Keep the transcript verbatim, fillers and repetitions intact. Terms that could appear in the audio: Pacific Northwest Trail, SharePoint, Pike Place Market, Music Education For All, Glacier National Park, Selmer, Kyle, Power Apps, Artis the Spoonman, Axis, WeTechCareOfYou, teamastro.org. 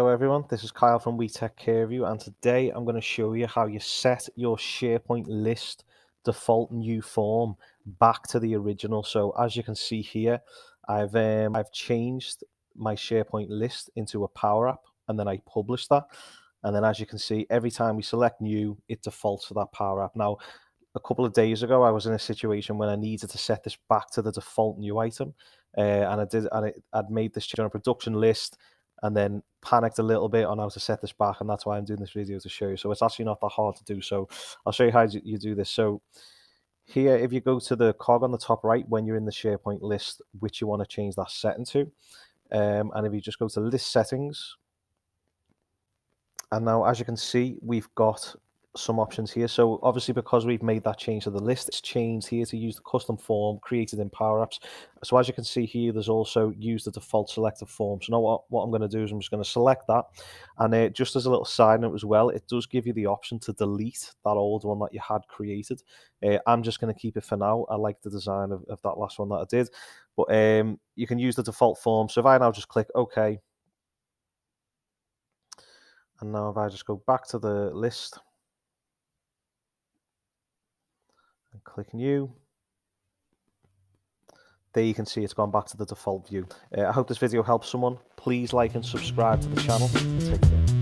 Hello everyone, this is Kyle from WeTechCareOfYou, and today I'm going to show you how you set your SharePoint list default new form back to the original. So as you can see here, I've um, I've changed my SharePoint list into a Power App, and then I publish that. And then as you can see, every time we select new, it defaults to that Power App. Now, a couple of days ago, I was in a situation when I needed to set this back to the default new item, uh, and I did, and it, I'd made this change on a production list, and then panicked a little bit on how to set this back, and that's why I'm doing this video to show you. So it's actually not that hard to do. So I'll show you how you do this. So here, if you go to the cog on the top right, when you're in the SharePoint list, which you want to change that setting to, um, and if you just go to list settings, and now as you can see, we've got some options here. So obviously, because we've made that change to the list, it's changed here to use the custom form created in Power Apps. So as you can see here, there's also use the default selected form. So now what, what I'm going to do is I'm just going to select that, and uh, just as a little side note as well, it does give you the option to delete that old one that you had created. uh, I'm just going to keep it for now. I like the design of, of that last one that I did, but um you can use the default form. So if I now just click OK, and now if I just go back to the list and click new, there you can see it's gone back to the default view. Uh, I hope this video helps someone. Please like and subscribe to the channel. Take care.